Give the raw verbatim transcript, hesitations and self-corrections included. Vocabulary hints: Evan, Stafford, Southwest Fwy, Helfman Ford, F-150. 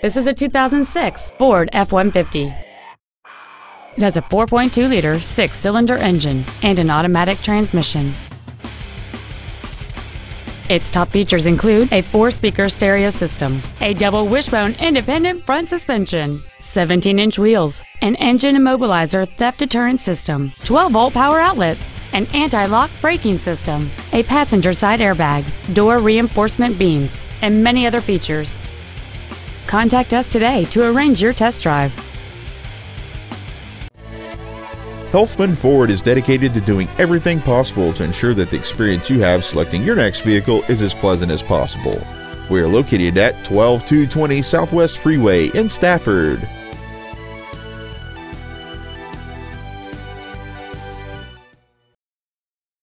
This is a two thousand six Ford F one fifty. It has a four point two liter six-cylinder engine and an automatic transmission. Its top features include a four-speaker stereo system, a double wishbone independent front suspension, seventeen inch wheels, an engine immobilizer theft deterrent system, twelve volt power outlets, an anti-lock braking system, a passenger side airbag, door reinforcement beams, and many other features. Contact us today to arrange your test drive. Helfman Ford is dedicated to doing everything possible to ensure that the experience you have selecting your next vehicle is as pleasant as possible. We are located at twelve two twenty Southwest Freeway in Stafford.